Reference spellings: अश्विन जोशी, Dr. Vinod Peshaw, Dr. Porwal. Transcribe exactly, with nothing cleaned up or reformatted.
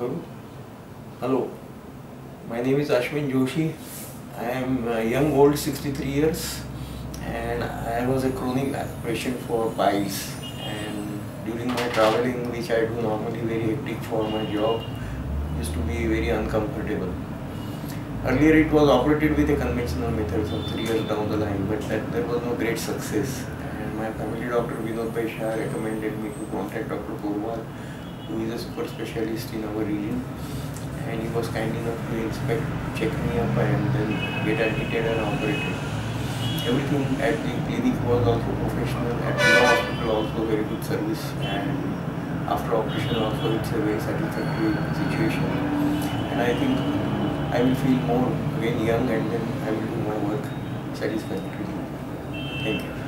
करूँ? Hello, my name is अश्विन जोशी. I am young old sixty three years and I was a chronic patient for piles, and during my traveling, which I do normally very hectic for my job, used to be very uncomfortable. Earlier it was operated with a conventional method some three years down the line, but that there was no great success, and my family doctor Vinod Peshaw recommended me to contact Doctor Porwal, who is a super specialist in our region, and he was kind enough to inspect, check me up and then get admitted and operated. Everything at the clinic was also professional, at the hospital also very good service, and after operation also it's a very satisfactory situation, and I think I will feel more again young and then I will do my work satisfactorily. Thank you.